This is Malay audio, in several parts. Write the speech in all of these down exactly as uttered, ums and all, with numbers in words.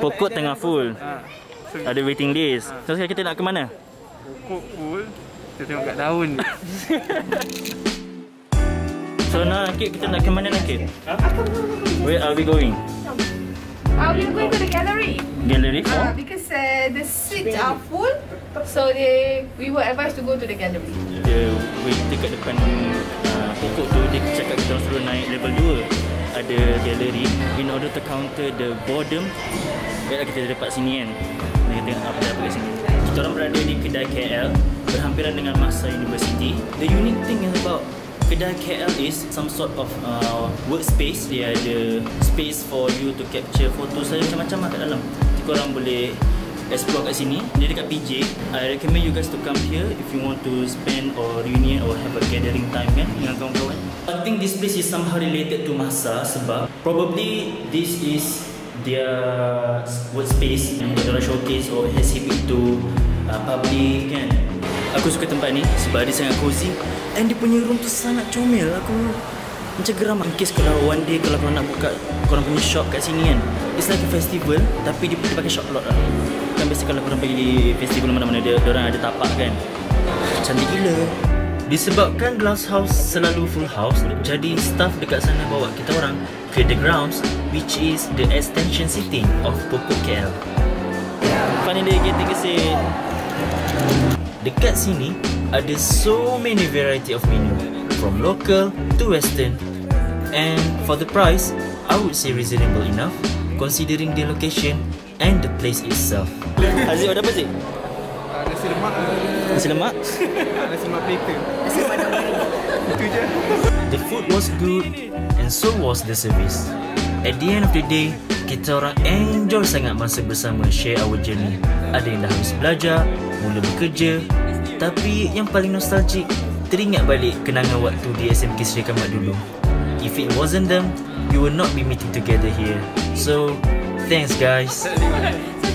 Pokok tengah full. Ha. So, ada waiting list. Ha. So sekarang kita nak ke mana? Pokok full. Kita tengok kat daun ni. So now Nakib, kita nak ke mana Nakib? Huh? Where are we going? Uh, we are going to the gallery. Gallery for? Uh, because uh, the seats are full, so they we were advised to go to the gallery. Dia waiting kat depan uh, pokok tu, dia cakap kita suruh naik level dua. Ada gallery in order to counter the boredom. Biarlah kita dapat sini kan. Kita tengok apa dapat kat sini. Kita orang berada di kedai K L, berhampiran dengan MAHSA University. The unique thing is about kedai K L is some sort of uh, workspace. Dia ada space for you to capture photos saya macam-macam lah kat dalam. Jadi korang boleh explore kat sini. Dia dekat P J. I recommend you guys to come here if you want to spend or reunion or have a gathering time kan dengan kawan-kawan. I think this place is somehow related to MAHSA sebab probably this is their workspace yang dia orang showcase or exhibit to uh, public kan. Aku suka tempat ni sebab dia sangat cozy and dia punya room tu sangat comel. Aku macam geram in case kalau one day kalau korang nak buka korang punya shop kat sini kan. It's like a festival tapi dia pakai shop lot lah. Kan biasa kalau korang pergi festival mana-mana dia orang ada tapak kan. Cantik gila. Disebabkan Glass House selalu full house, jadi staff dekat sana bawa kita orang ke the grounds which is the extension city of Pokok K L. Finally dia kita kasi. Dekat sini ada so many variety of menu from local to western, and for the price I would say reasonable enough considering the location and the place itself. Aziz ada apa Aziz? Uh, nasi lemak. Nasi lemak? Nasi lemak plate. Nasi lemak dah. Itu je. The food was good and so was the service. At the end of the day, kita orang enjoy sangat masa bersama, share our journey. Ada yang dah habis belajar, mula bekerja, tapi yang paling nostalgic, teringat balik kenangan waktu di S M K Sri dulu. If it wasn't them, we will not be meeting together here. So, thanks guys. So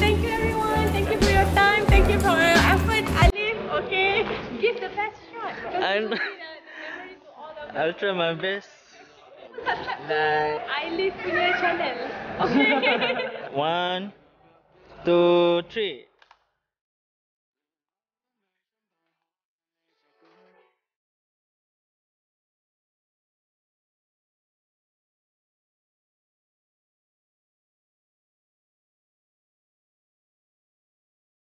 thank you everyone, thank you for your time, thank you for your effort. Alif, okay, give the best shot. I'm, I'll try my best. Subscribe Alif punya channel. Okay. One, two, three.